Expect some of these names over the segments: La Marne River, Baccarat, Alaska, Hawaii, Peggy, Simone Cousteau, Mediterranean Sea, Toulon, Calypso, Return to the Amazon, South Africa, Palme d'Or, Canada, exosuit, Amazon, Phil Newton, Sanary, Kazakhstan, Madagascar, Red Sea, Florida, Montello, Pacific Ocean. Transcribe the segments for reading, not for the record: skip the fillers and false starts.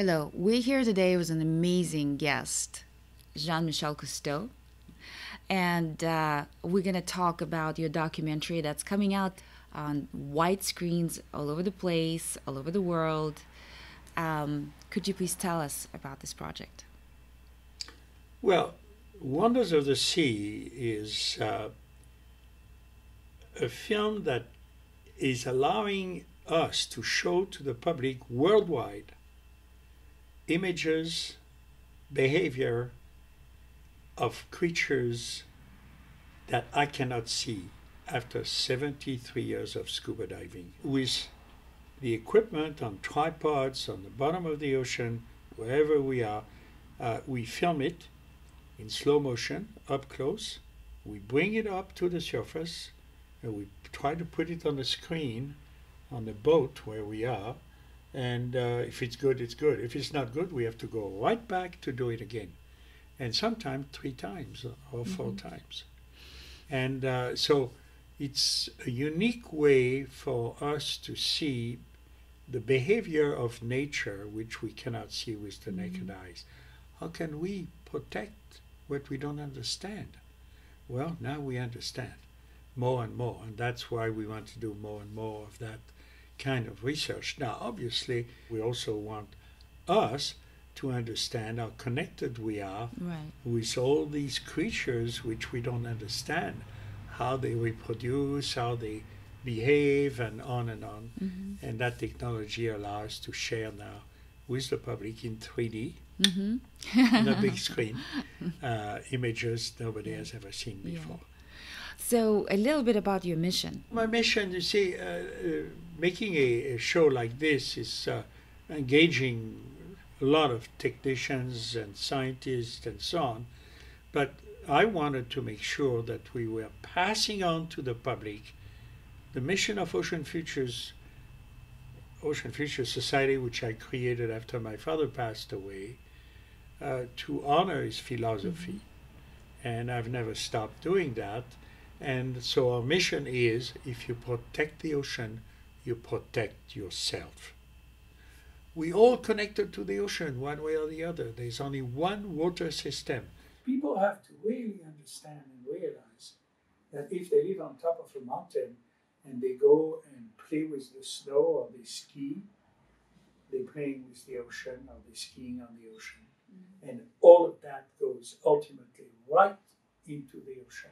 Hello. We're here today with an amazing guest, Jean-Michel Cousteau. And we're going to talk about your documentary that's coming out on wide screens all over the place, all over the world. Could you please tell us about this project? Well, Wonders of the Sea is a film that is allowing us to show to the public worldwide images, behavior of creatures that I cannot see after 73 years of scuba diving. With the equipment on tripods on the bottom of the ocean, wherever we are, we film it in slow motion, up close. We bring it up to the surface and we try to put it on the screen on the boat where we are, and if it's good, it's good. If it's not good, we have to go right back to do it again, and sometimes 3 times or 4 times. And so it's a unique way for us to see the behavior of nature, which we cannot see with the naked eyes. How can we protect what we don't understand? Well, now we understand more and more, and that's why we want to do more and more of that kind of research. Now, obviously, we also want us to understand how connected we are with all these creatures which we don't understand, how they reproduce, how they behave, and on and on. And that technology allows us to share now with the public in 3D, on a big screen, images nobody has ever seen before. So a little bit about your mission. My mission, you see, making a show like this is engaging a lot of technicians and scientists and so on. But I wanted to make sure that we were passing on to the public the mission of Ocean Futures Society, which I created after my father passed away, to honor his philosophy. And I've never stopped doing that. And so our mission is, if you protect the ocean, you protect yourself. We all connected to the ocean one way or the other. There's only one water system. People have to really understand and realize that if they live on top of a mountain and they go and play with the snow or they ski, they're playing with the ocean or they're skiing on the ocean. And all of that goes ultimately right into the ocean.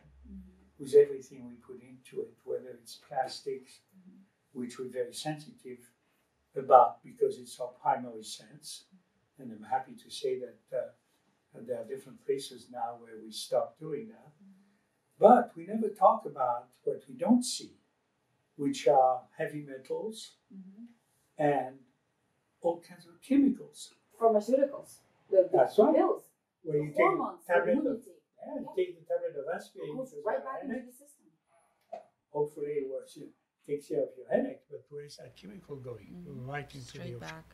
With everything we put into it, whether it's plastics, which we're very sensitive about because it's our primary sense. And I'm happy to say that there are different places now where we stop doing that. But we never talk about what we don't see, which are heavy metals and all kinds of chemicals. Pharmaceuticals, the pills, the hormones, the immunity. Yeah, take the tablet of aspirin, right back into the system. Hopefully it works, it takes care of your headache, but where's that chemical going? Right into the ocean.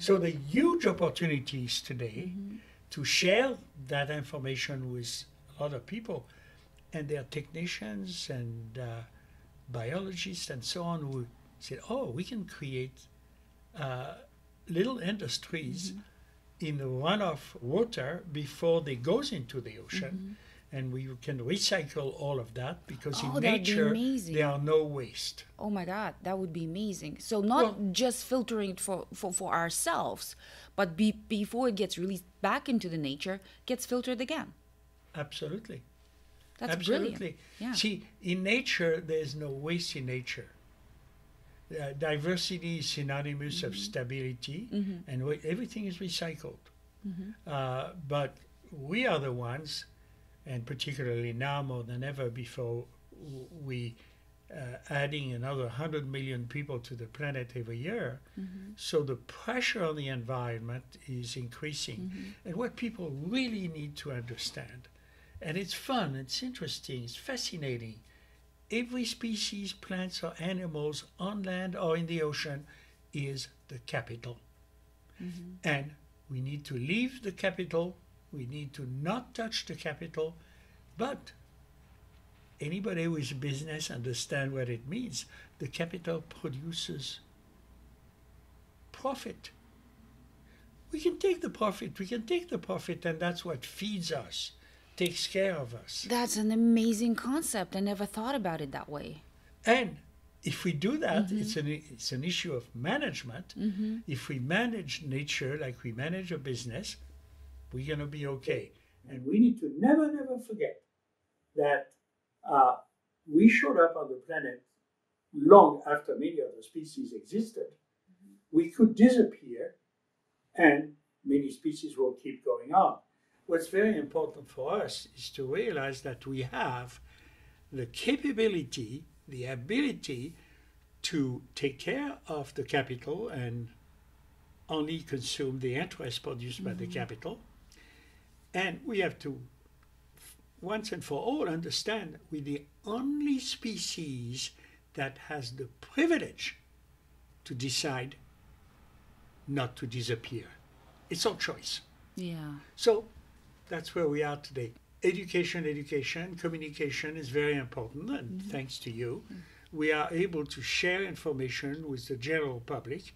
So the huge opportunities today to share that information with a lot of people, and there are technicians and biologists and so on who say, oh, we can create little industries in the runoff water before they goes into the ocean, and we can recycle all of that because in nature there are no waste. Oh my God, that would be amazing. So not just filtering it for ourselves, but before it gets released back into the nature, gets filtered again. Absolutely. That's brilliant. Yeah. See, in nature, there's no waste in nature. Diversity is synonymous of stability, and everything is recycled. But we are the ones, and particularly now more than ever before, we adding another 100 million people to the planet every year, so the pressure on the environment is increasing. And what people really need to understand, and it's fun, it's interesting, it's fascinating, every species, plants or animals on land or in the ocean is the capital. And we need to leave the capital, we need to not touch the capital, but anybody with business understand what it means. The capital produces profit. we can take the profit. We can take the profit, and that's what feeds us, takes care of us. That's an amazing concept. I never thought about it that way. And if we do that, it's an issue of management. Mm-hmm. If we manage nature like we manage a business, we're going to be okay. And we need to never, never forget that we showed up on the planet long after many other species existed. Mm-hmm. We could disappear, and many species will keep going on. What's very important for us is to realize that we have the capability, the ability to take care of the capital and only consume the interest produced by the capital. And we have to, once and for all, understand we're the only species that has the privilege to decide not to disappear. It's our choice. Yeah. So that's where we are today. Education, communication is very important, and thanks to you, we are able to share information with the general public,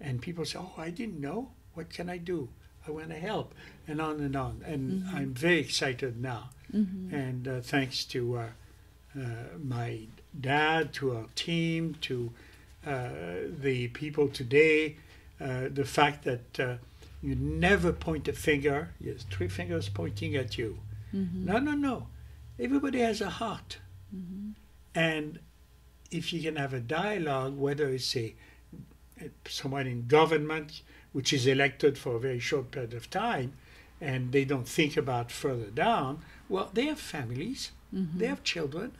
and people say, oh, I didn't know, what can I do? I want to help, and on, and I'm very excited now, and thanks to my dad, to our team, to the people today, the fact that you never point a finger, yes, three fingers pointing at you. No. Everybody has a heart. And if you can have a dialogue, whether it's someone in government, which is elected for a very short period of time, and they don't think about further down, well, they have families, they have children.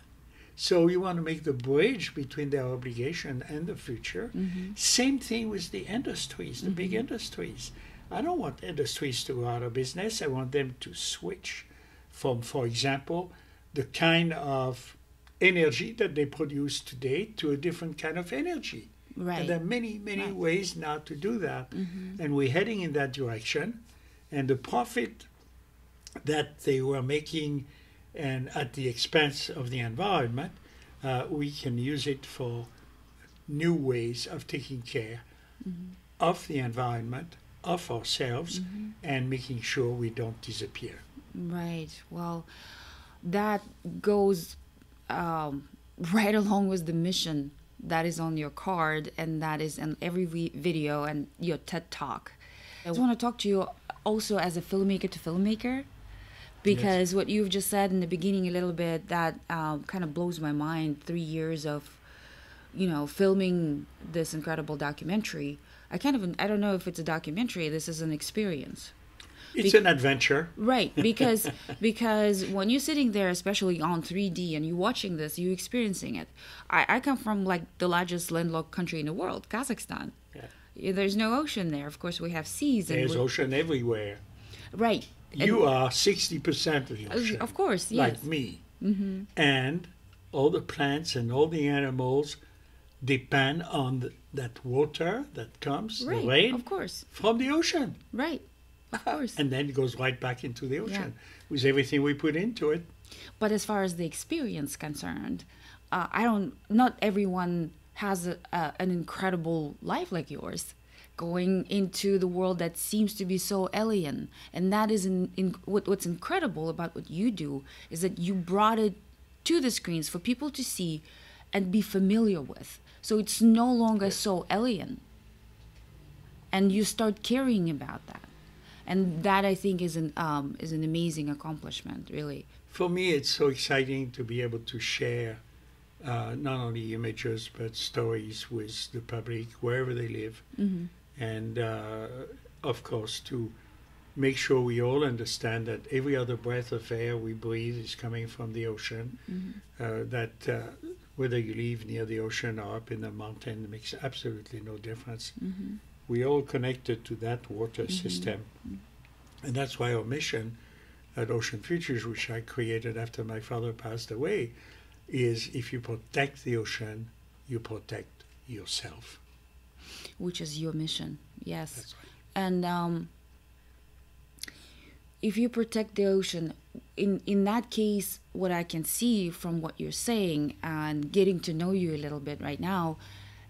So you want to make the bridge between their obligation and the future. Same thing with the industries, the big industries. I don't want industries to go out of business. I want them to switch from, for example, the kind of energy that they produce today to a different kind of energy. Right. And there are many, many ways now to do that. And we're heading in that direction. And the profit that they were making and at the expense of the environment, we can use it for new ways of taking care of the environment, of ourselves, and making sure we don't disappear. Right. Well, that goes right along with the mission that is on your card, and that is in every video and your TED Talk. I want to talk to you also as a filmmaker to filmmaker, because what you've just said in the beginning a little bit, that kind of blows my mind. 3 years of, you know, filming this incredible documentary. I don't know if it's a documentary. This is an experience. It's an adventure. Right, because when you're sitting there, especially on 3D, and you're watching this, you're experiencing it. I come from like the largest landlocked country in the world, Kazakhstan. Yeah. There's no ocean there. Of course, we have seas. There's ocean everywhere. Right. You are 60% of the ocean. Of course, yes. Like me. And all the plants and all the animals depend on that water that comes, the rain, of course, from the ocean. Right. Of course. And then it goes right back into the ocean with everything we put into it. But as far as the experience concerned, not everyone has an incredible life like yours, going into the world that seems to be so alien. And that is what's incredible about what you do, is that you brought it to the screens for people to see and be familiar with. So it's no longer so alien. And you start caring about that. And that, I think, is an amazing accomplishment, really. For me, it's so exciting to be able to share not only images, but stories with the public, wherever they live. And, of course, to make sure we all understand that every other breath of air we breathe is coming from the ocean, that whether you live near the ocean or up in the mountain, it makes absolutely no difference. We're all connected to that water system. And that's why our mission at Ocean Futures, which I created after my father passed away, is if you protect the ocean, you protect yourself. Which is your mission, yes. That's right. And if you protect the ocean, in that case, what I can see from what you're saying and getting to know you a little bit right now,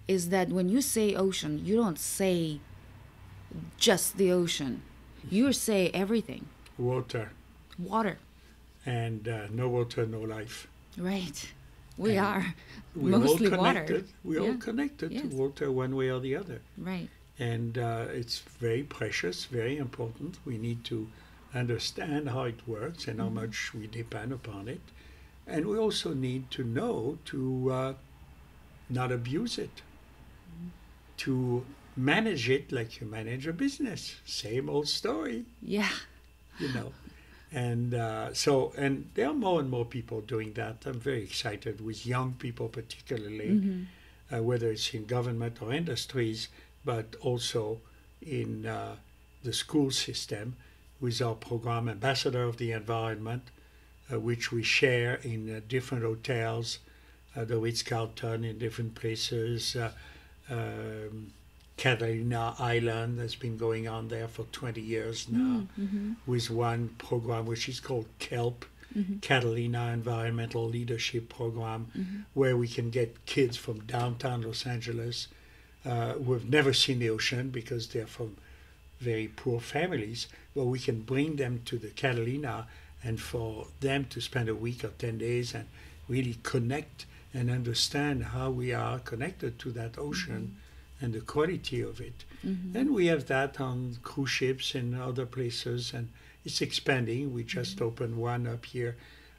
is that when you say ocean, you don't say just the ocean. You say everything. Water. Water. And no water, no life. Right. We and are mostly water. We're all connected to water one way or the other. Right. And it's very precious, very important. We need to understand how it works and how much we depend upon it. And we also need to know to not abuse it, to manage it like you manage a business. Same old story. Yeah. You know. And so there are more and more people doing that. I'm very excited with young people particularly, whether it's in government or industries, but also in the school system with our program Ambassador of the Environment, which we share in different hotels, the Ritz-Carlton in different places. Catalina Island has been going on there for 20 years now with one program which is called Kelp, Catalina Environmental Leadership Program, where we can get kids from downtown Los Angeles who have never seen the ocean because they're from very poor families, but we can bring them to the Catalina and for them to spend a week or 10 days and really connect and understand how we are connected to that ocean and the quality of it. And we have that on cruise ships and other places, and it's expanding. We just opened one up here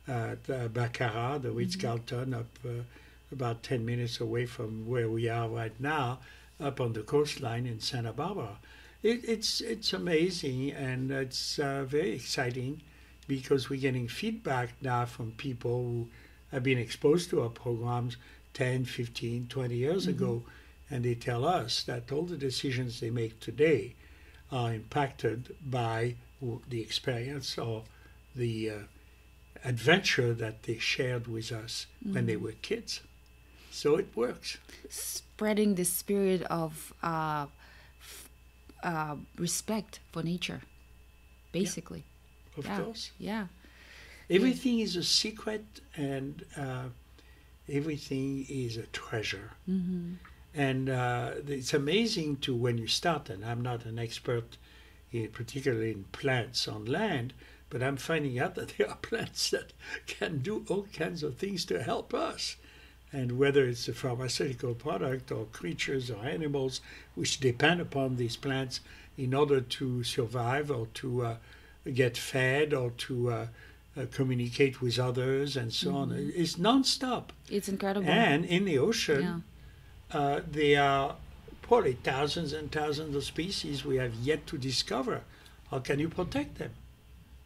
at Baccarat, the Ritz-Carlton, up about 10 minutes away from where we are right now, up on the coastline in Santa Barbara. It's amazing, and it's very exciting because we're getting feedback now from people who have been exposed to our programs 10, 15, 20 years ago, and they tell us that all the decisions they make today are impacted by the experience or the adventure that they shared with us when they were kids. So it works. Spreading the spirit of respect for nature, basically. Yeah. Of course. Yeah. Everything is a secret, and everything is a treasure. And it's amazing to when you start, and I'm not an expert in, particularly in plants on land, but I'm finding out that there are plants that can do all kinds of things to help us. And whether it's a pharmaceutical product or creatures or animals which depend upon these plants in order to survive or to get fed or to communicate with others and so on. It's nonstop. It's incredible. And in the ocean, there are probably thousands and thousands of species we have yet to discover. How can you protect them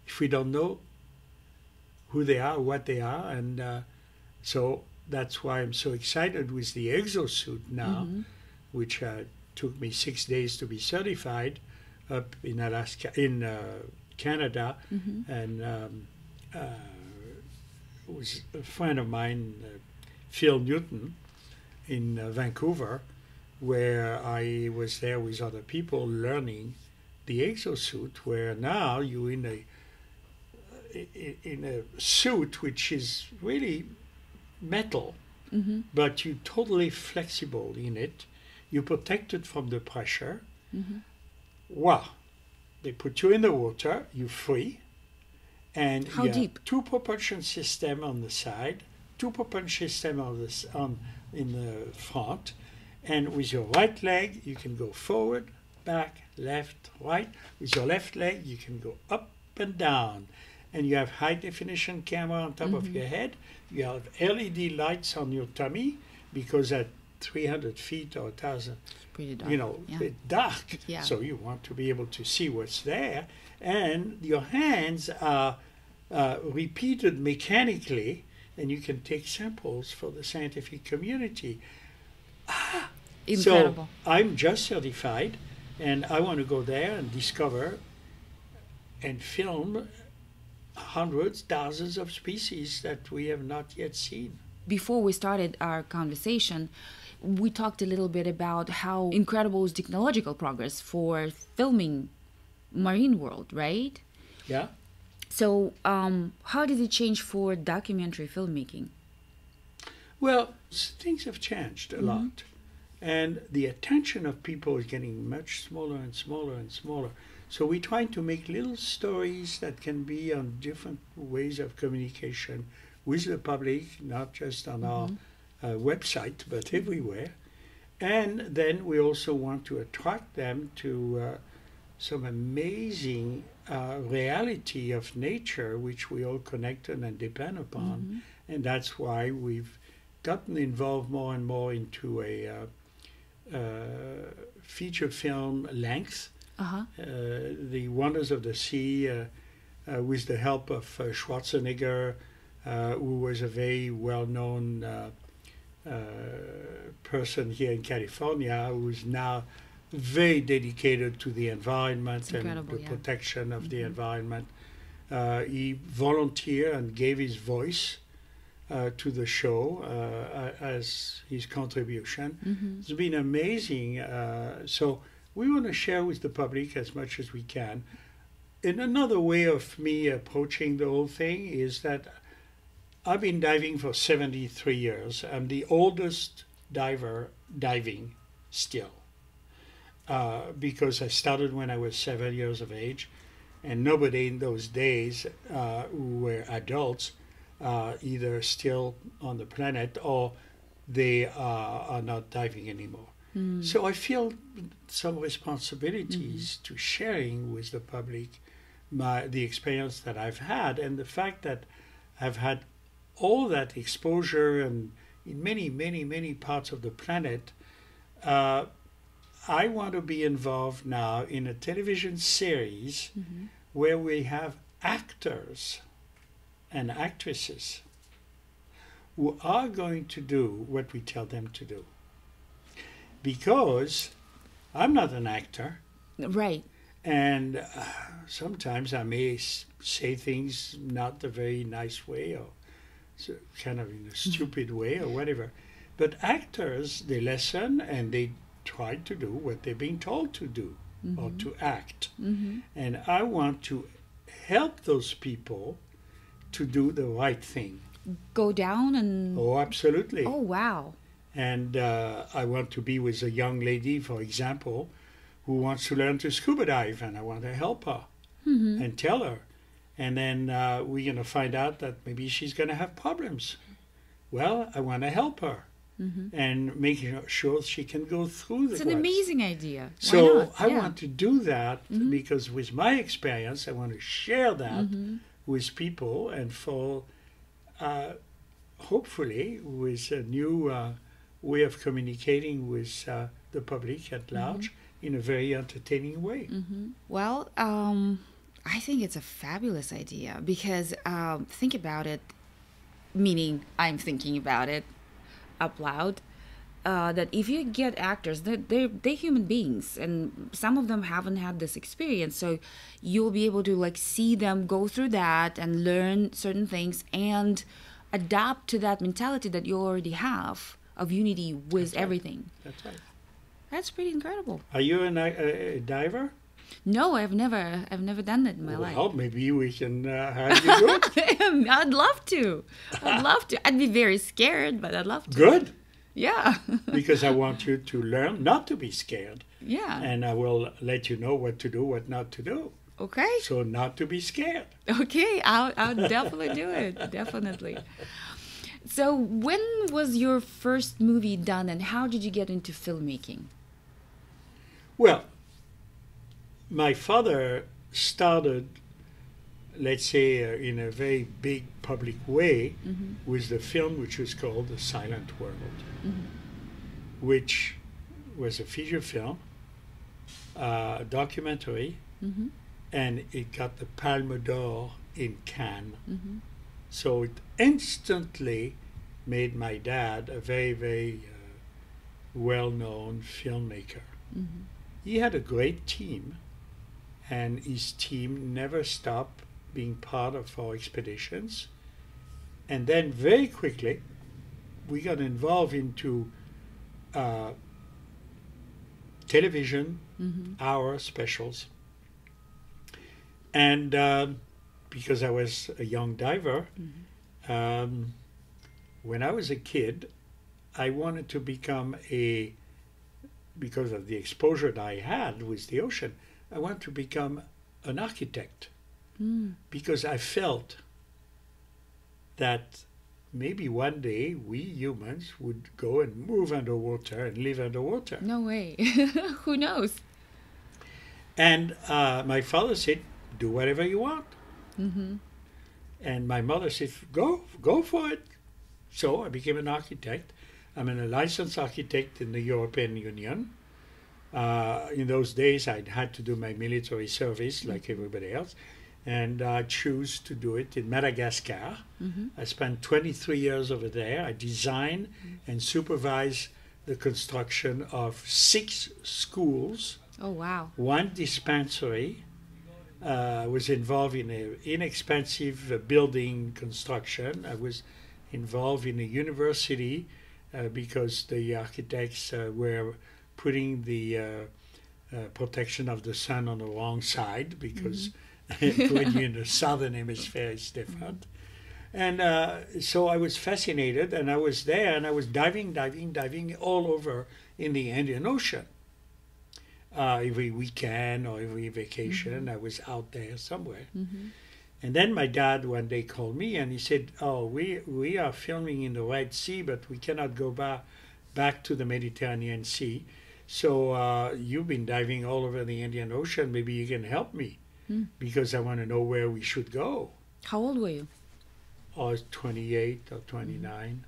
if we don't know who they are, what they are? And so that's why I'm so excited with the exosuit now, which took me 6 days to be certified up in Alaska, in Canada. And it was a friend of mine, Phil Newton, in Vancouver, where I was there with other people learning the exosuit, where now you're in a suit which is really metal, but you're totally flexible in it. You're protected from the pressure. Wow! They put you in the water, you're free, and how deep? Two propulsion systems on the side, two propulsion systems on the in the front, and with your right leg you can go forward, back, left, right. With your left leg you can go up and down, and you have high definition camera on top of your head. You have LED lights on your tummy because at 300 feet or 1,000, you know, it's dark. Yeah. So you want to be able to see what's there, and your hands are repeated mechanically. And you can take samples for the scientific community. Incredible. So I'm just certified, and I want to go there and discover and film hundreds, thousands of species that we have not yet seen. Before we started our conversation, we talked a little bit about how incredible is technological progress for filming marine world, right? Yeah. So how did it change for documentary filmmaking? Well, things have changed a lot. And the attention of people is getting much smaller and smaller and smaller. So we're trying to make little stories that can be on different ways of communication with the public, not just on our website, but everywhere. And then we also want to attract them to some amazing reality of nature, which we all connected and depend upon. And that's why we've gotten involved more and more into a feature film length, The Wonders of the Sea, with the help of Schwarzenegger, who was a very well-known person here in California, who is now very dedicated to the environment and the protection of the environment. He volunteered and gave his voice to the show as his contribution. It's been amazing. So we want to share with the public as much as we can. And another way of me approaching the whole thing is that I've been diving for 73 years. I'm the oldest diver diving still, because I started when I was 7 years of age, and nobody in those days who were adults either still on the planet or they are not diving anymore. So I feel some responsibilities to sharing with the public the experience that I've had, and the fact that I've had all that exposure and in many, many, many parts of the planet. I want to be involved now in a television series where we have actors and actresses who are going to do what we tell them to do. Because I'm not an actor. Right. And sometimes I may say things not a very nice way, or kind of in a stupid way or whatever. But actors, they listen and they try to do what they're being told to do or to act. And I want to help those people to do the right thing. Go down and... Oh, absolutely. Oh, wow. And I want to be with a young lady, for example, who wants to learn to scuba dive, and I want to help her and tell her. And then we're going to find out that maybe she's going to have problems. Well, I want to help her and make sure she can go through the It's an amazing idea. Why so not? I want to do that because with my experience, I want to share that with people, and for hopefully with a new way of communicating with the public at large in a very entertaining way. Well, I think it's a fabulous idea, because think about it, meaning I'm thinking about it out loud, that if you get actors, they're human beings, and some of them haven't had this experience, so you'll be able to like see them go through that and learn certain things and adapt to that mentality that you already have of unity with everything. That's right. That's pretty incredible. Are you a diver? No, I've never done that in my life. Well, maybe we can have you do it. I'd love to. I'd be very scared, but I'd love to. Good. Yeah. Because I want you to learn not to be scared. Yeah. And I will let you know what to do, what not to do. Okay. So not to be scared. Okay. I'll definitely do it. Definitely. So when was your first movie done, and how did you get into filmmaking? Well, my father started, let's say, in a very big public way with the film which was called The Silent World, which was a feature film, a documentary, and it got the Palme d'Or in Cannes. So it instantly made my dad a very, very well-known filmmaker. He had a great team, and his team never stopped being part of our expeditions. And then very quickly, we got involved into television, hour specials. And because I was a young diver, when I was a kid, I wanted to become a because of the exposure that I had with the ocean, I want to become an architect, because I felt that maybe one day we humans would go and move underwater and live underwater. No way. Who knows? And my father said, do whatever you want. Mm-hmm. And my mother said, go for it. So I became an architect. I'm a licensed architect in the European Union. In those days, I had to do my military service like everybody else. And I chose to do it in Madagascar. Mm-hmm. I spent 23 years over there. I designed and supervised the construction of 6 schools. Oh, wow. 1 dispensary. I was involved in an inexpensive building construction. I was involved in a university because the architects were putting the protection of the sun on the wrong side, because when you're in the southern hemisphere, it's different. And so I was fascinated, and I was there, and I was diving all over in the Indian Ocean. Every weekend or every vacation, I was out there somewhere. And then my dad one day called me and he said, oh, we are filming in the Red Sea, but we cannot go back to the Mediterranean Sea. So you've been diving all over the Indian Ocean. Maybe you can help me, because I want to know where we should go. How old were you? I was 28 or 29.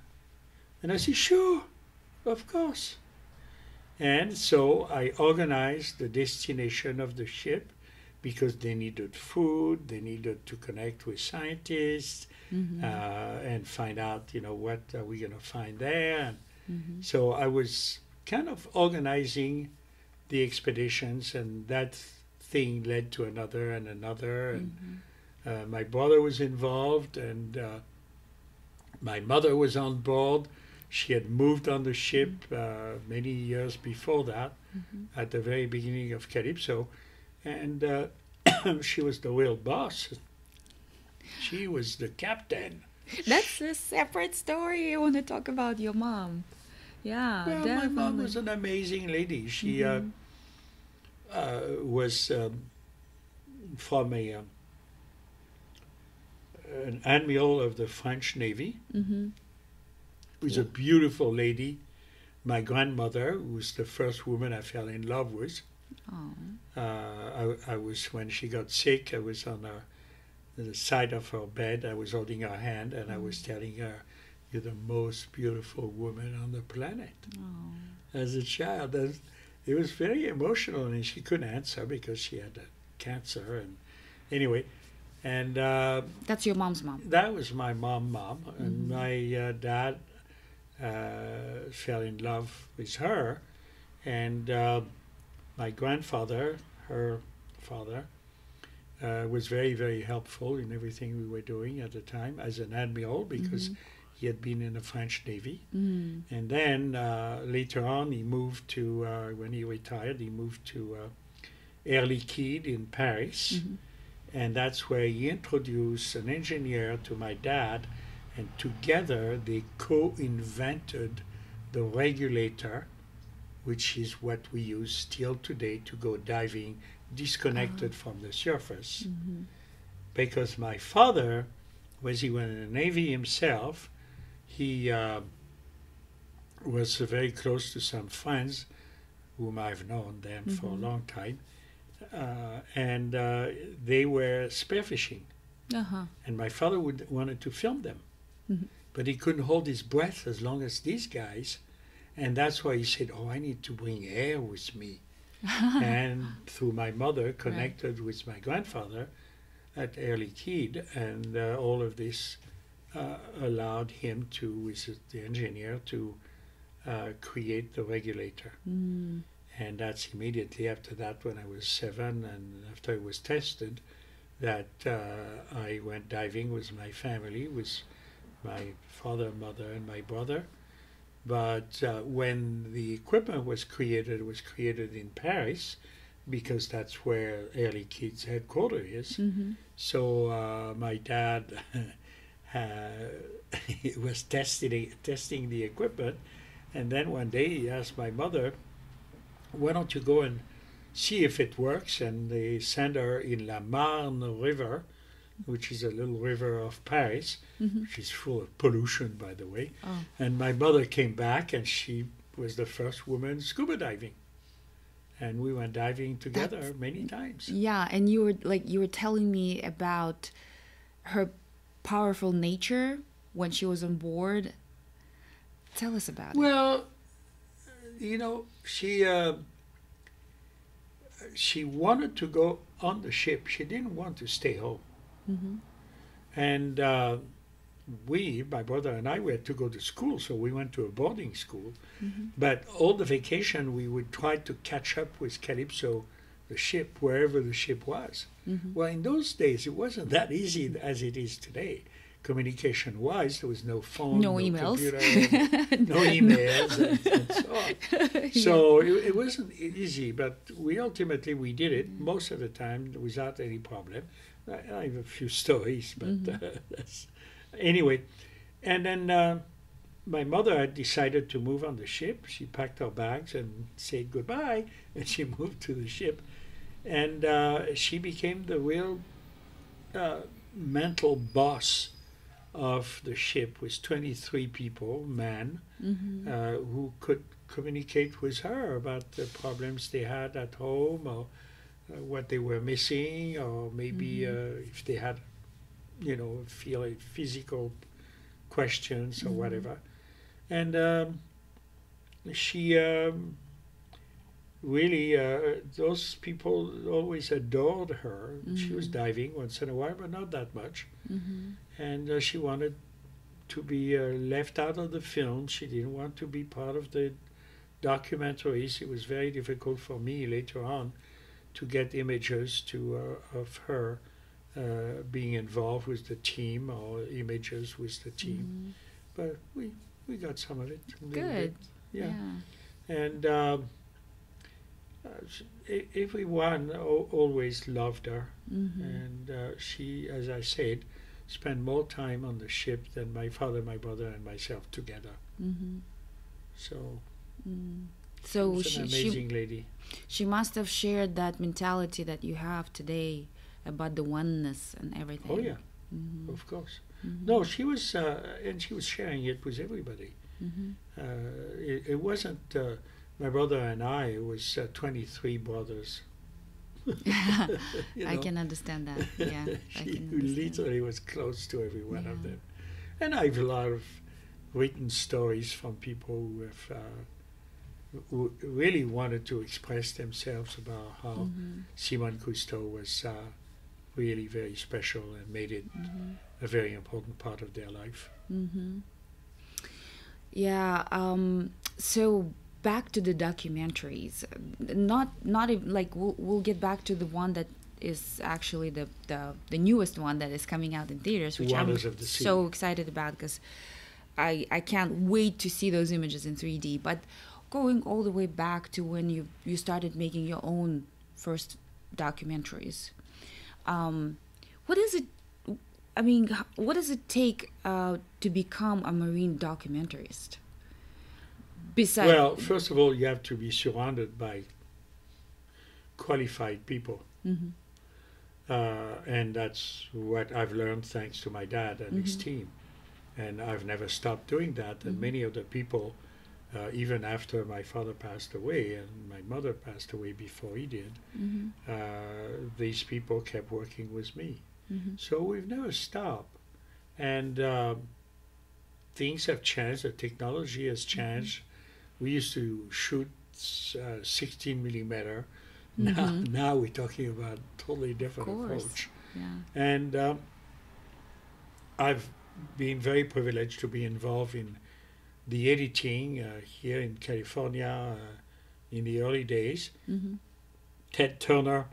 And I said, sure, of course. And so I organized the destination of the ship, because they needed food, they needed to connect with scientists and find out, you know, what are we going to find there. And so I was kind of organizing the expeditions, and that thing led to another and another. And my brother was involved, and my mother was on board. She had moved on the ship many years before that, at the very beginning of Calypso, and she was the real boss. She was the captain. That's a separate story. I want to talk about your mom. Yeah, well, definitely. My mom was an amazing lady. She was from an admiral of the French Navy. Who's a beautiful lady, my grandmother, who's the first woman I fell in love with. I was, when she got sick, I was on the side of her bed. I was holding her hand, and I was telling her, you're the most beautiful woman on the planet. As a child, it was very emotional, and she couldn't answer because she had cancer. And anyway. And that's your mom's mom. That was my mom. And my dad fell in love with her, and my grandfather, her father, was very, very helpful in everything we were doing at the time as an admiral, because he had been in the French Navy. And then later on he moved to, when he retired, he moved to Air Liquide in Paris, and that's where he introduced an engineer to my dad, and together they co-invented the regulator, which is what we use still today to go diving disconnected from the surface. Because my father, when he went in the Navy himself, he was very close to some friends whom I've known them for a long time, and they were spearfishing. And my father wanted to film them. But he couldn't hold his breath as long as these guys, and that's why he said, oh, I need to bring air with me. And through my mother, connected with my grandfather at Air Liquide, and all of this allowed him to, with the engineer, to create the regulator. And that's immediately after that, when I was 7, and after it was tested, that I went diving with my family, with my father, mother, and my brother. But when the equipment was created, it was created in Paris, because that's where Air Liquide's headquarters is. So my dad was testing the equipment, and then one day he asked my mother why don't you go and see if it works? And they sent her in La Marne River, which is a little river of Paris, mm-hmm. which is full of pollution, by the way. Oh. And my mother came back, and she was the first woman scuba diving. And we went diving together many times. Yeah, and you were telling me about her powerful nature when she was on board. Tell us about it. Well, you know, she wanted to go on the ship. She didn't want to stay home. Mm-hmm. And my brother and I, we had to go to school, so we went to a boarding school. Mm-hmm. But all the vacation, we would try to catch up with Calypso, the ship, wherever the ship was. Mm-hmm. Well, in those days, it wasn't that easy as it is today. Communication-wise, there was no phone, no emails, computer, no emails, and so on. Yeah. So it wasn't easy, but we ultimately did it most of the time without any problem. I have a few stories, but anyway. And then my mother had decided to move on the ship. She packed her bags and said goodbye, and she moved to the ship. And she became the real mental boss of the ship, with 23 people, men, who could communicate with her about the problems they had at home, or what they were missing, or maybe if they had, you know, physical questions or whatever. And she really, those people always adored her. She was diving once in a while, but not that much. And she wanted to be left out of the film. She didn't want to be part of the documentaries. It was very difficult for me later on to get images of her being involved with the team, or images with the team. But we got some of it. Good. Yeah. And everyone always loved her. And she, as I said, spent more time on the ship than my father, my brother, and myself together. So... So she's an amazing lady. She must have shared that mentality that you have today about the oneness and everything. Oh yeah, of course. No, she was, and she was sharing it with everybody. It wasn't my brother and I. It was 23 brothers. I can understand that. Yeah, she literally was close to every one of them, and I've a lot of written stories from people who have. Who really wanted to express themselves about how Simone Cousteau was really very special and made it a very important part of their life. Yeah. So back to the documentaries, not even, like we'll get back to the one that is actually the newest one that is coming out in theaters, which Wonders I'm of the Sea. So excited about, because I can't wait to see those images in 3D. But going all the way back to when you started making your own first documentaries, what does it take to become a marine documentarist? Besides, well, first of all, you have to be surrounded by qualified people, and that's what I've learned thanks to my dad and his team, and I've never stopped doing that. And many of the people. Even after my father passed away and my mother passed away before he did, these people kept working with me. So we've never stopped. And things have changed. The technology has changed. We used to shoot 16 millimeter. Now we're talking about a totally different approach. Yeah. And I've been very privileged to be involved in the editing here in California in the early days. Ted Turner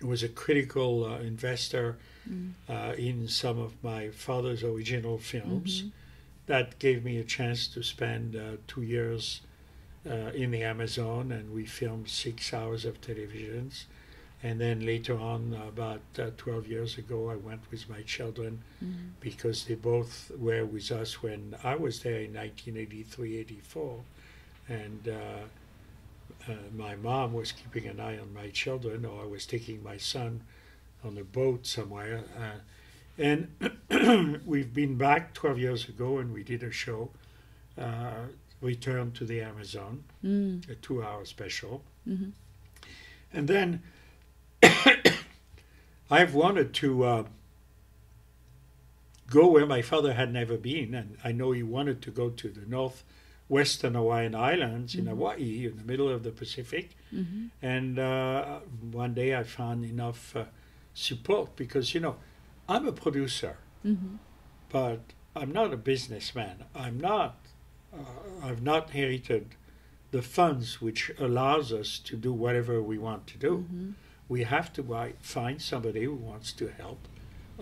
was a critical investor in some of my father's original films. That gave me a chance to spend 2 years in the Amazon, and we filmed 6 hours of televisions. And then later on, about 12 years ago, I went with my children because they both were with us when I was there in 1983-84. And my mom was keeping an eye on my children, or I was taking my son on a boat somewhere. And we've been back 12 years ago, and we did a show, Return to the Amazon, a 2-hour special. Mm-hmm. And then I've wanted to go where my father had never been, and I know he wanted to go to the Northwestern Hawaiian Islands, in Hawaii, in the middle of the Pacific. Mm-hmm. And one day I found enough support, because, you know, I'm a producer, but I'm not a businessman. I'm not, I've not inherited the funds which allows us to do whatever we want to do. Mm-hmm. We have to find somebody who wants to help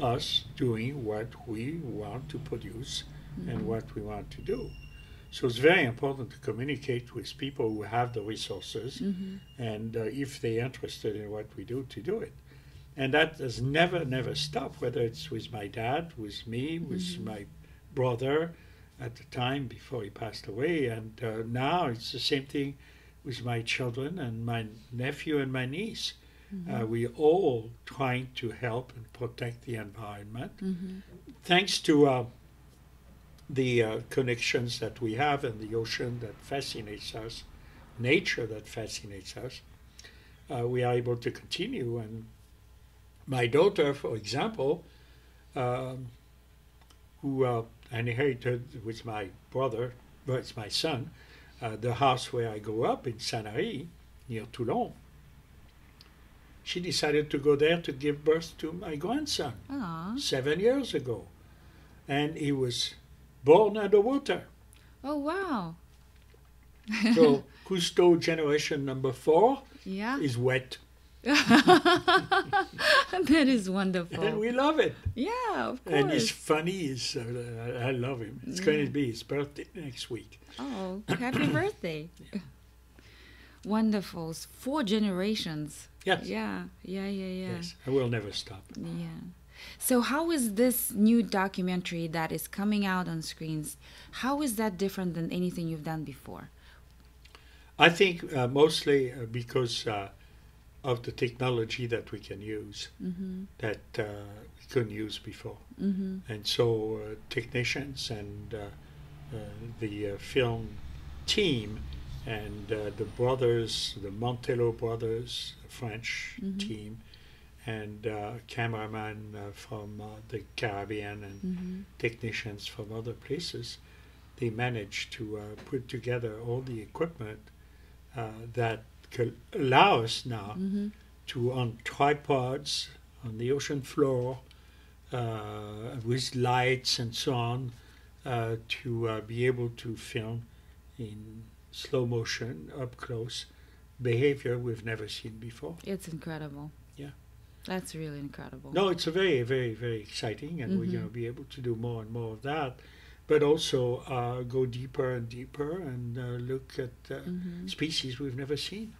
us doing what we want to produce and what we want to do. So it's very important to communicate with people who have the resources and if they're interested in what we do, to do it. And that has never, never stopped, whether it's with my dad, with me, with my brother at the time before he passed away. And now it's the same thing with my children and my nephew and my niece. We're all trying to help and protect the environment. Thanks to the connections that we have and the ocean that fascinates us, nature that fascinates us, we are able to continue. And my daughter, for example, who inherited with my brother, well, it's my son, the house where I grew up in Sanary, near Toulon. She decided to go there to give birth to my grandson 7 years ago. And he was born underwater. Oh, wow. So Cousteau generation number 4 is wet. That is wonderful. And we love it. Yeah, of course. And he's funny. He's, I love him. It's going to be his birthday next week. Oh, happy birthday. Yeah. Wonderful. 4 generations. Yes. Yeah. Yes, I will never stop. Yeah. So how is this new documentary that is coming out on screens, how is that different than anything you've done before? I think mostly because of the technology that we can use, that we couldn't use before. And so technicians and the film team and the brothers, the Montello brothers, French team, and cameraman from the Caribbean and technicians from other places, they managed to put together all the equipment that could allow us now to, on tripods, on the ocean floor, with lights and so on, to be able to film in slow motion, up close, behavior we've never seen before. It's incredible. Yeah. That's really incredible. No, it's a very, very, very exciting, and we're going to be able to do more and more of that, but also go deeper and deeper and look at species we've never seen.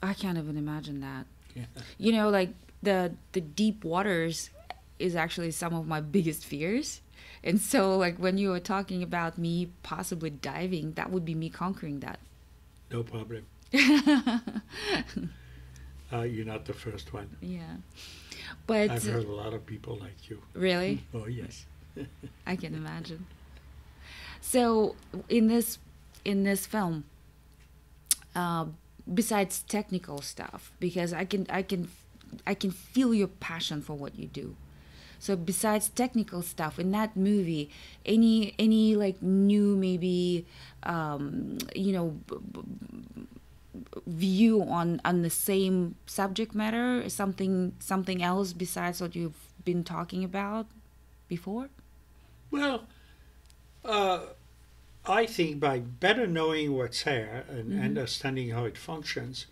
I can't even imagine that. Yeah. You know, like the deep waters is actually some of my biggest fears. And so, like, when you were talking about me possibly diving, that would be me conquering that. No problem. You're not the first one. Yeah. But I've heard a lot of people like you. Really? Oh, yes. I can imagine. So, in this film, besides technical stuff, because I can feel your passion for what you do. So besides technical stuff in that movie, any like new maybe you know, view on the same subject matter, something else besides what you've been talking about before? Well, I think by better knowing what's there and understanding how it functions,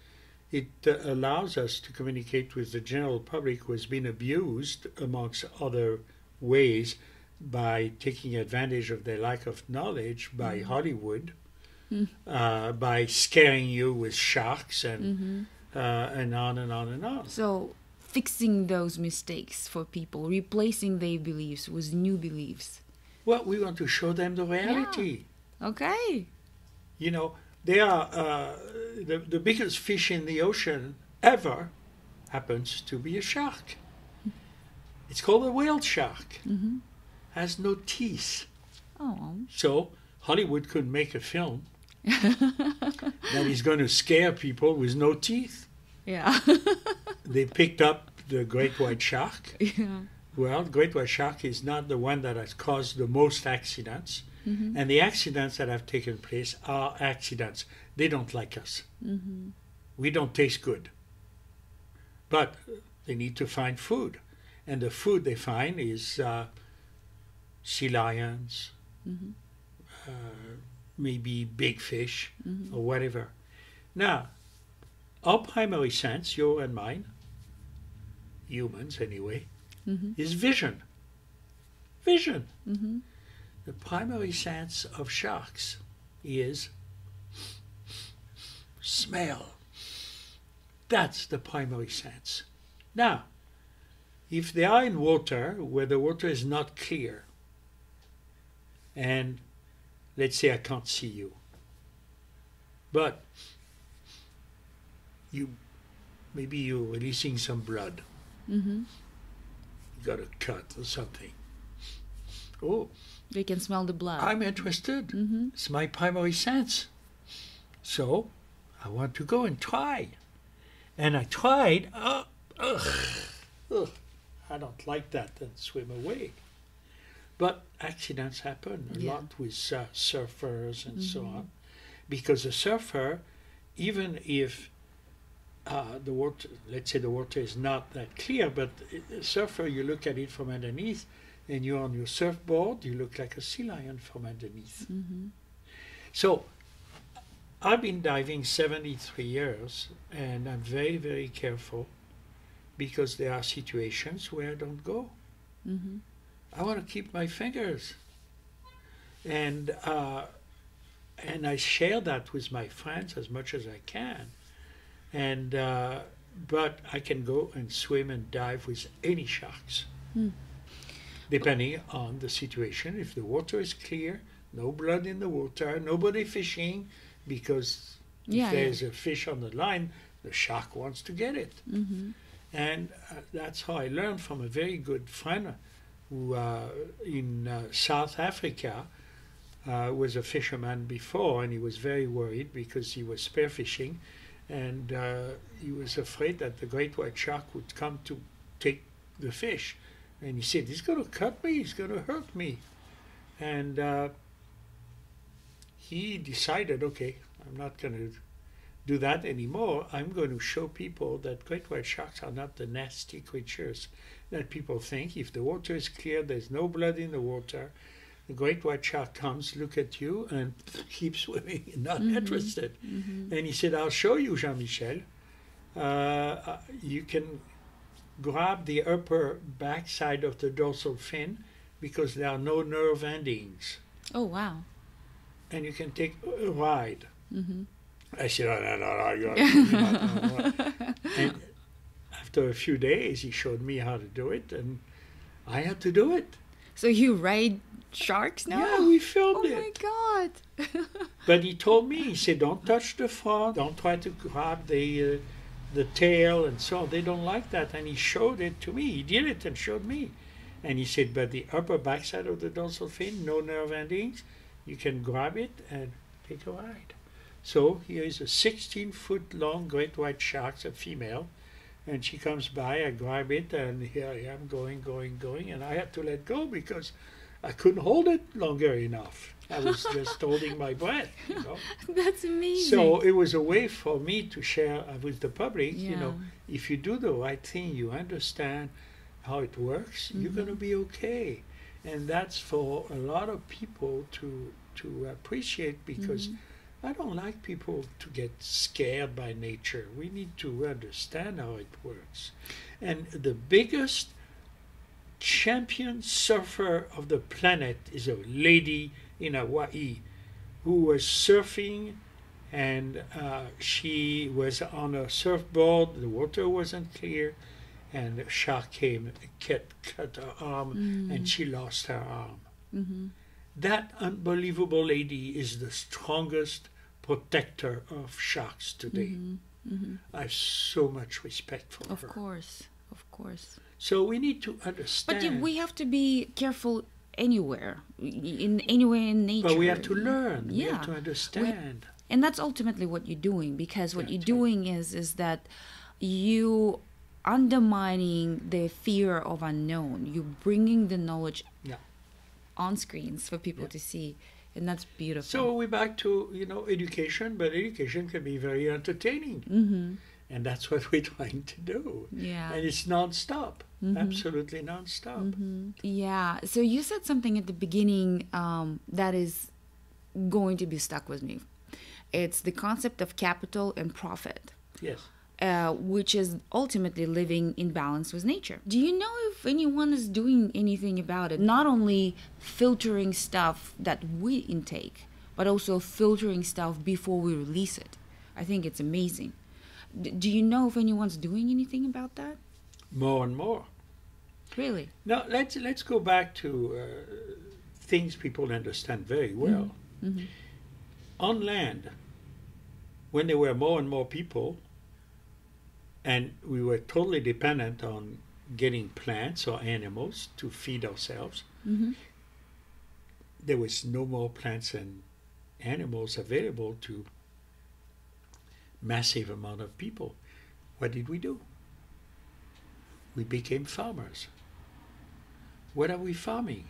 it allows us to communicate with the general public who has been abused, amongst other ways, by taking advantage of their lack of knowledge by Hollywood, by scaring you with sharks and on and on and on. So fixing those mistakes for people, replacing their beliefs with new beliefs. Well, we want to show them the reality. Yeah. Okay. You know, They are the biggest fish in the ocean ever happens to be a shark. It's called a whale shark. Mm-hmm. Has no teeth. Oh. So Hollywood could make a film that is going to scare people with no teeth. Yeah. They picked up the great white shark. Yeah. Well, great white shark is not the one that has caused the most accidents. Mm-hmm. And the accidents that have taken place are accidents. They don't like us. Mm-hmm. We don't taste good. But they need to find food. And the food they find is sea lions, mm-hmm. Maybe big fish, mm-hmm. or whatever. Now, our primary sense, your and mine, humans anyway, mm-hmm. is vision. Vision. Mm-hmm. The primary sense of sharks is smell. That's the primary sense. Now, if they are in water where the water is not clear, and let's say I can't see you, but maybe you're releasing some blood. Mm-hmm. You got a cut or something. Oh. They can smell the blood. I'm interested. Mm-hmm. It's my primary sense. So I want to go and try. And I tried. I don't like that, and swim away. But accidents happen a lot with surfers and mm-hmm. so on. Because a surfer, even if the water, let's say the water is not that clear, but a surfer, you look at it from underneath, and you're on your surfboard, you look like a sea lion from underneath. Mm-hmm. So I've been diving 73 years, and I'm very, very careful because there are situations where I don't go. Mm-hmm. I want to keep my fingers. And I share that with my friends as much as I can. And but I can go and swim and dive with any sharks. Mm. Depending on the situation, if the water is clear, no blood in the water, nobody fishing, because if there's a fish on the line, the shark wants to get it. Mm-hmm. And that's how I learned from a very good friend who in South Africa was a fisherman before, and he was very worried because he was spearfishing, and he was afraid that the great white shark would come to take the fish. And he said, he's going to cut me, he's going to hurt me. And he decided, okay, I'm not going to do that anymore. I'm going to show people that great white sharks are not the nasty creatures that people think. If the water is clear, there's no blood in the water, the great white shark comes, look at you, and keeps swimming, not mm-hmm. interested. Mm-hmm. And he said, I'll show you, Jean-Michel. You can grab the upper backside of the dorsal fin because there are no nerve endings. Oh, wow. And you can take a ride. Mm-hmm. I said, oh, no, you're And after a few days, he showed me how to do it, and I had to do it. So you ride sharks now? Yeah, we filmed it. Oh, my God. But he told me, he said, don't touch the front, don't try to grab the tail and so on. They don't like that. And he showed it to me. He did it and showed me. And he said, but the upper backside of the dorsal fin, no nerve endings, you can grab it and take a ride. So here is a 16-foot-long great white shark, a female, and she comes by, I grab it, and here I am going, and I had to let go because I couldn't hold it longer enough. I was just holding my breath, you know. That's amazing. So it was a way for me to share with the public, you know, if you do the right thing, you understand how it works, mm-hmm. you're going to be okay. And that's for a lot of people to appreciate, because mm-hmm. I don't like people to get scared by nature. We need to understand how it works. And the biggest champion surfer of the planet is a lady in Hawaii who was surfing, and she was on a surfboard, the water wasn't clear, and a shark came and cut her arm, and she lost her arm. Mm-hmm. That unbelievable lady is the strongest protector of sharks today. Mm-hmm. Mm-hmm. I have so much respect for her. Of course, of course. So we need to understand. But we have to be careful anywhere, anywhere in nature. But we have to learn. Yeah. We have to understand. And that's ultimately what you're doing, because what you're doing is that you undermining the fear of unknown. You're bringing the knowledge on screens for people to see. And that's beautiful. So we're back to, you know, education, but education can be very entertaining. Mm-hmm. And that's what we're trying to do. Yeah. And it's non-stop. Mm-hmm. Absolutely non-stop. Mm-hmm. Yeah. So you said something at the beginning that is going to be stuck with me. It's the concept of capital and profit. Yes. Which is ultimately living in balance with nature. Do you know if anyone is doing anything about it? Not only filtering stuff that we intake, but also filtering stuff before we release it. I think it's amazing. Do you know if anyone's doing anything about that? More and more. Really? Now, let's go back to things people understand very well. Mm-hmm. On land, when there were more and more people, and we were totally dependent on getting plants or animals to feed ourselves. Mm-hmm. There was no more plants and animals available to massive amount of people. What did we do? We became farmers. What are we farming?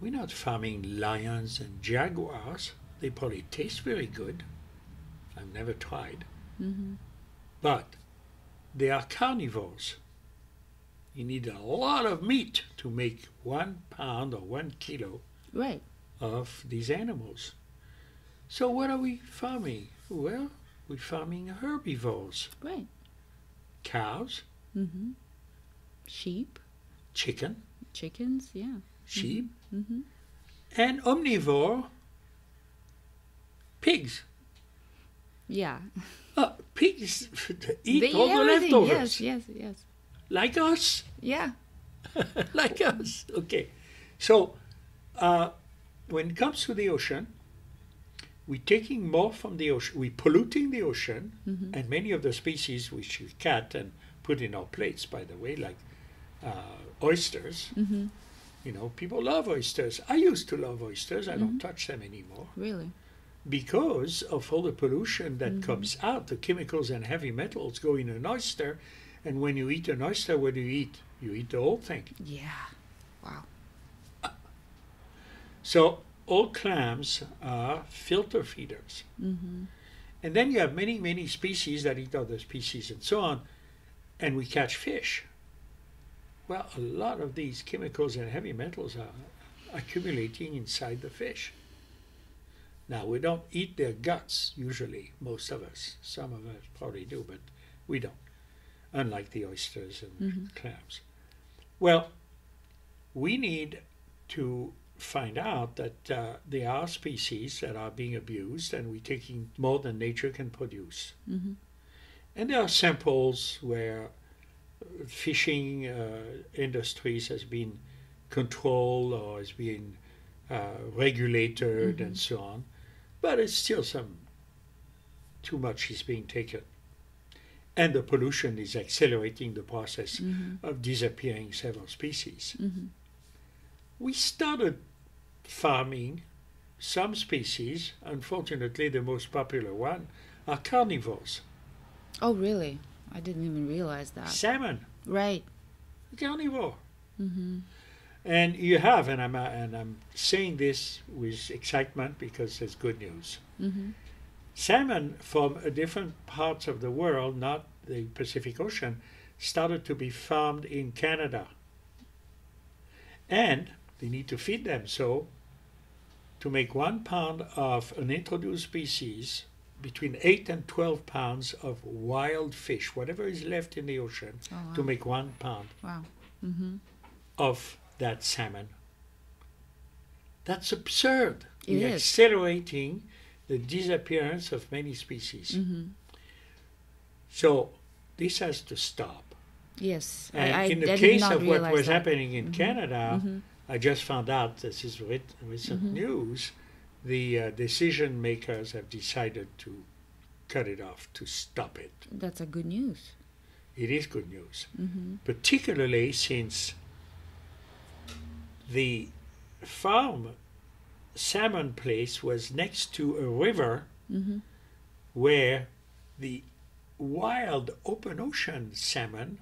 We're not farming lions and jaguars. They probably taste very good. I've never tried. Mm-hmm. But they are carnivores. You need a lot of meat to make 1 pound or 1 kilo of these animals. So what are we farming? Well, we're farming herbivores. Right. Cows. Mm-hmm. Sheep. Chicken. Chickens, yeah. Sheep. Mm-hmm. And omnivore pigs. Yeah. Pigs eat all the leftovers. Yes, yes, yes. Like us. Yeah. Like us. Okay. So when it comes to the ocean, we're taking more from the ocean. We're polluting the ocean. Mm-hmm. And many of the species which we cut and put in our plates, by the way, like oysters. Mm-hmm. You know, people love oysters. I used to love oysters. I don't touch them anymore. Really? Because of all the pollution that comes out, the chemicals and heavy metals go in an oyster, and when you eat an oyster, what do you eat? You eat the whole thing. Yeah. Wow. So all clams are filter feeders. Mm-hmm. And then you have many, many species that eat other species and so on, and we catch fish. Well, a lot of these chemicals and heavy metals are accumulating inside the fish. Now, we don't eat their guts, usually, most of us. Some of us probably do, but we don't, unlike the oysters and clams. Well, we need to find out that there are species that are being abused, and we're taking more than nature can produce. Mm-hmm. And there are samples where fishing industries has been controlled or has been regulated and so on. But it's still too much is being taken. And the pollution is accelerating the process of disappearing several species. Mm-hmm. We started farming some species. Unfortunately, the most popular one are carnivores. Oh, really? I didn't even realize that. Salmon. Right. Carnivore. Mm-hmm. And you have, and I'm saying this with excitement because it's good news. Mm-hmm. Salmon from different parts of the world, not the Pacific Ocean, started to be farmed in Canada. And they need to feed them. So to make 1 pound of an introduced species, between 8 and 12 pounds of wild fish, whatever is left in the ocean, to make 1 pound of that salmon. That's absurd. We're accelerating the disappearance of many species. Mm-hmm. So this has to stop. Yes. And I in the case of what was happening in Canada, I just found out, this is recent news, the decision makers have decided to cut it off, to stop it. That's a good news. It is good news, particularly since the farm salmon place was next to a river where the wild open ocean salmon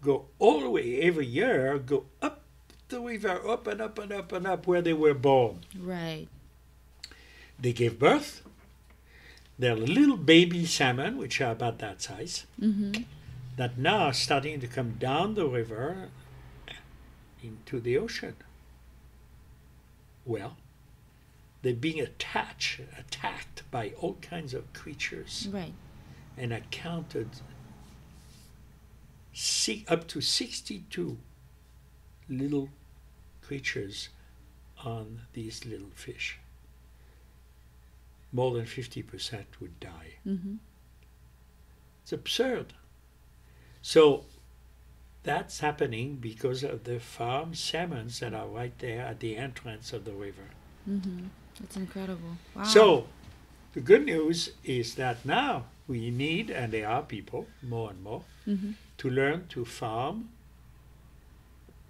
go all the way every year, go up the river, up and up and up and up where they were born. Right. They gave birth. They're little baby salmon, which are about that size, that now are starting to come down the river into the ocean. Well, they're being attacked by all kinds of creatures. Right. And I counted up to 62 little creatures on these little fish. More than 50% would die. It's absurd. So that's happening because of the farm salmons that are right there at the entrance of the river. That's incredible. Wow. So the good news is that now we need, and there are people, more and more, to learn to farm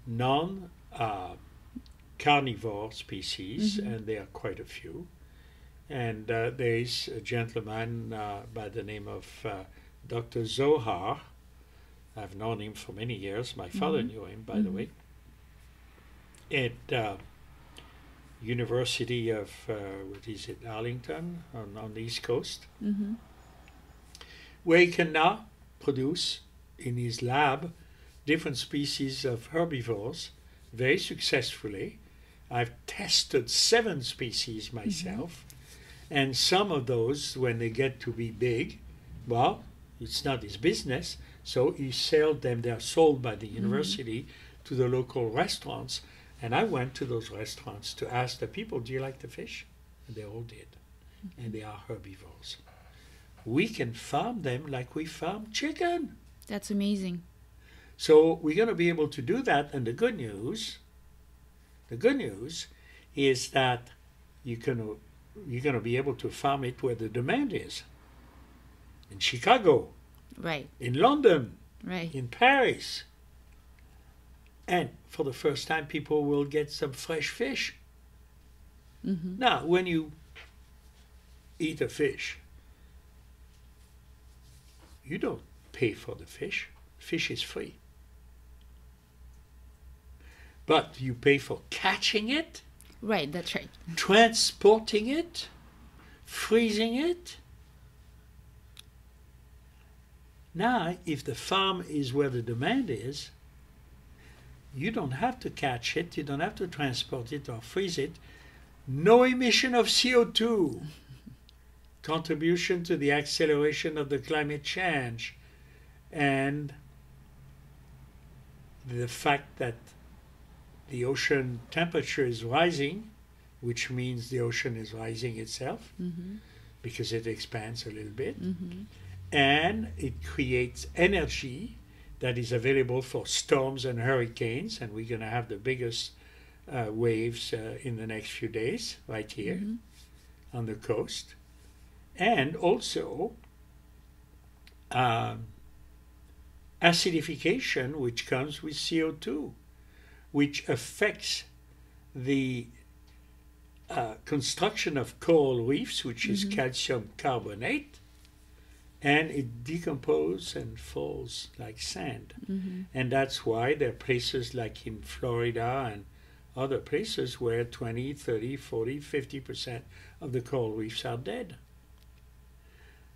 non-carnivore species, and there are quite a few. And there is a gentleman by the name of Dr. Zohar. I've known him for many years. My father knew him, by the way, at University of, what is it, Arlington, on the East Coast, where he can now produce in his lab different species of herbivores very successfully. I've tested 7 species myself. And some of those, when they get to be big, well, it's not his business, so he sold them. They are sold by the university to the local restaurants. And I went to those restaurants to ask the people, do you like the fish? And they all did. And they are herbivores. We can farm them like we farm chicken. That's amazing. So we're going to be able to do that. And the good news is that you can... you're going to be able to farm it where the demand is. In Chicago. Right. In London. Right. In Paris. And for the first time, people will get some fresh fish. Now, when you eat a fish, you don't pay for the fish. Fish is free. But you pay for catching it. Right, that's right. Transporting it, freezing it. Now, if the farm is where the demand is, you don't have to catch it, you don't have to transport it or freeze it. No emission of CO2. Contribution to the acceleration of the climate change. And the fact that the ocean temperature is rising, which means the ocean is rising itself because it expands a little bit. And it creates energy that is available for storms and hurricanes. And we're going to have the biggest waves in the next few days right here on the coast. And also acidification, which comes with CO2, which affects the construction of coral reefs, which is calcium carbonate, and it decomposes and falls like sand. And that's why there are places like in Florida and other places where 20, 30, 40, 50% of the coral reefs are dead.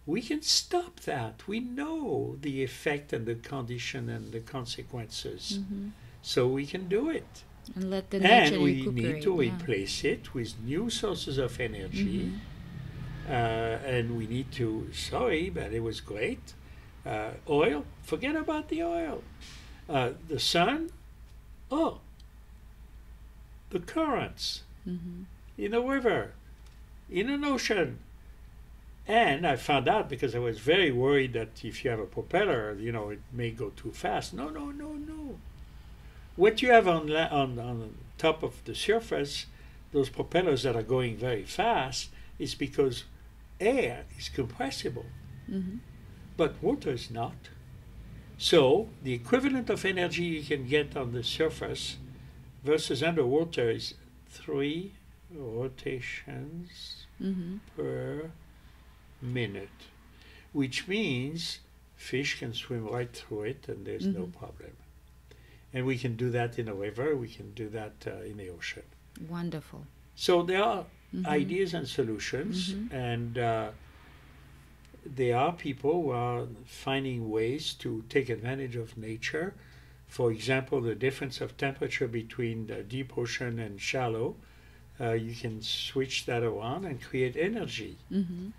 We can stop that. We know the effect and the condition and the consequences. So we can do it. And let the nature recuperate. And we need to replace it with new sources of energy. And we need to, sorry, but it was great. Oil, forget about the oil. The sun, oh, the currents in a river, in an ocean. And I found out because I was very worried that if you have a propeller, you know, it may go too fast. No, no, no, no. What you have on top of the surface those propellers that are going very fast is because air is compressible, mm-hmm. but water is not. So the equivalent of energy you can get on the surface versus underwater is 3 rotations mm-hmm. per minute, which means fish can swim right through it and there's mm-hmm. no problem. And we can do that in a river, we can do that in the ocean. Wonderful. So there are mm-hmm. ideas and solutions, mm-hmm. and there are people who are finding ways to take advantage of nature. For example, the difference of temperature between the deep ocean and shallow, you can switch that around and create energy. Mm-hmm.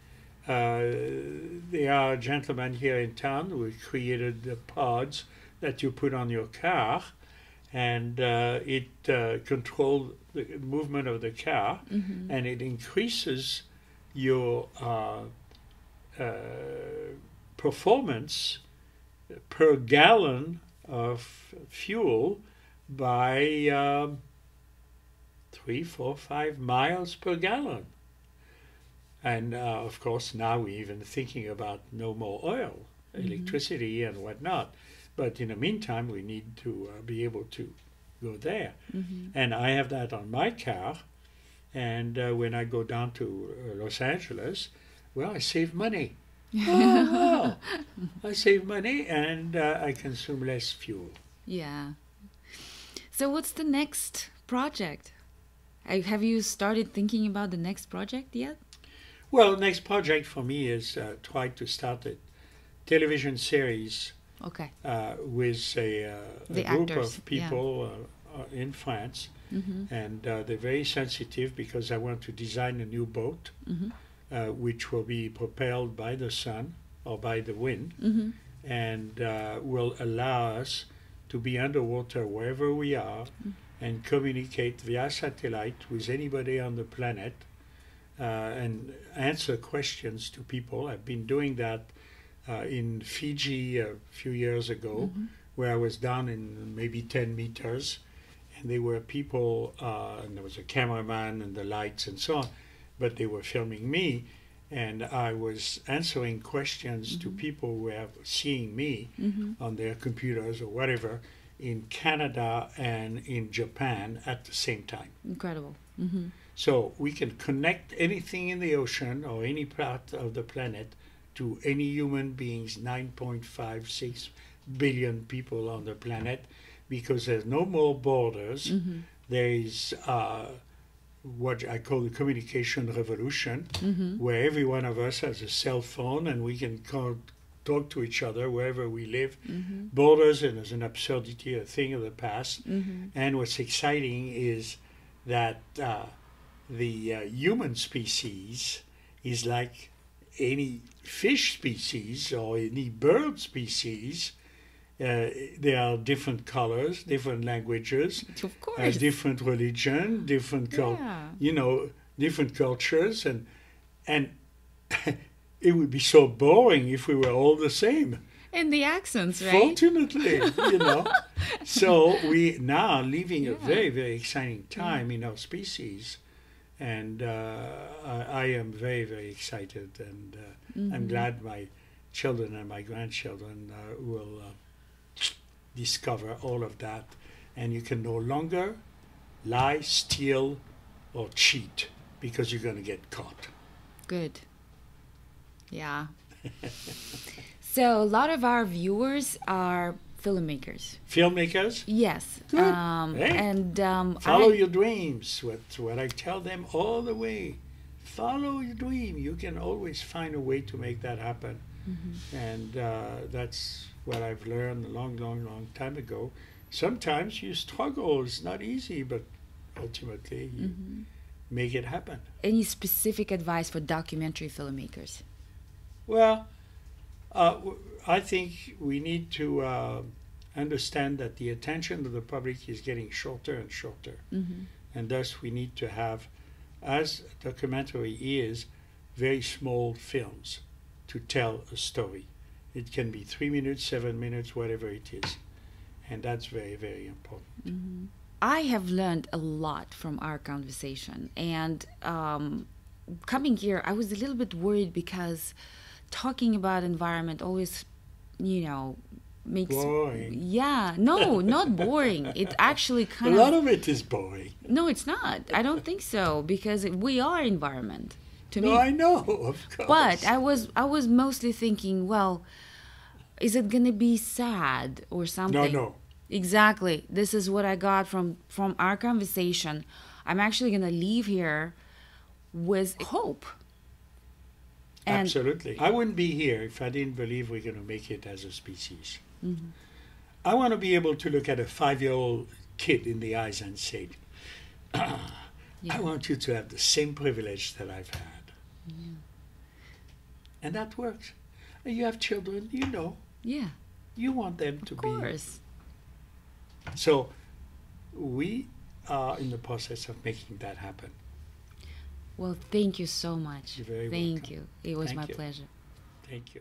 There are gentlemen here in town who created the pods that you put on your car, and it controls the movement of the car, mm-hmm. and it increases your performance per gallon of fuel by 3, 4, 5 miles per gallon. And of course, now we're even thinking about no more oil, mm-hmm. electricity and whatnot. But in the meantime, we need to be able to go there. Mm-hmm. And I have that on my car. And when I go down to Los Angeles, well, I save money. Oh, wow. I save money and I consume less fuel. Yeah. So what's the next project? Have you started thinking about the next project yet? Well, next project for me is try to start a television series. Okay. With a group actors, of people yeah. In France, mm-hmm. and they're very sensitive because I want to design a new boat, mm-hmm. Which will be propelled by the sun or by the wind, mm-hmm. and will allow us to be underwater wherever we are, mm-hmm. and communicate via satellite with anybody on the planet, and answer questions to people. I've been doing that in Fiji a few years ago, mm-hmm. where I was down in maybe 10 meters, and there were people, and there was a cameraman and the lights and so on, but they were filming me, and I was answering questions mm-hmm. to people who were seeing me mm-hmm. on their computers or whatever in Canada and in Japan at the same time. Incredible. Mm-hmm. So we can connect anything in the ocean or any part of the planet to any human beings, 9.56 billion people on the planet, because there's no more borders. Mm-hmm. There is what I call the communication revolution, mm-hmm. where every one of us has a cell phone and we can talk to each other wherever we live. Mm-hmm. Borders is an absurdity, a thing of the past. Mm-hmm. And what's exciting is that the human species is like any fish species or any bird species. There are different colors, different languages, of course. Different religion, different yeah. you know, different cultures, and it would be so boring if we were all the same. And the accents, right? Fortunately, you know. So we now are living yeah. a very, very exciting time mm. in our species. And I am very, very excited, and mm-hmm. I'm glad my children and my grandchildren will discover all of that. And you can no longer lie, steal, or cheat, because you're going to get caught. Good. Yeah. So a lot of our viewers are filmmakers. Filmmakers? Yes. Good. Hey. And follow your dreams. What I tell them all the way. Follow your dream. You can always find a way to make that happen. Mm-hmm. And that's what I've learned a long, long, long time ago. Sometimes you struggle. It's not easy, but ultimately you mm-hmm. make it happen. Any specific advice for documentary filmmakers? Well, I think we need to understand that the attention of the public is getting shorter and shorter. Mm-hmm. And thus we need to have, as documentary is, very small films to tell a story. It can be 3 minutes, 7 minutes, whatever it is. And that's very, very important. Mm-hmm. I have learned a lot from our conversation, and coming here, I was a little bit worried because talking about environment always, you know, makes boring. Yeah, no, not boring. It actually kind of... A lot of it is boring. No, it's not. I don't think so, because we are environment. To me. No, I know, of course. But I was mostly thinking, well, is it going to be sad or something? No, no. Exactly. This is what I got from our conversation. I'm actually going to leave here with hope. And absolutely. I wouldn't be here if I didn't believe we're going to make it as a species. Mm-hmm. I want to be able to look at a 5-year-old kid in the eyes and say, I want you to have the same privilege that I've had. Yeah. And that works. You have children, you know. Yeah. You want them to be. Of course. So we are in the process of making that happen. Well, thank you so much. You're very welcome. Thank you. It was my pleasure. Thank you.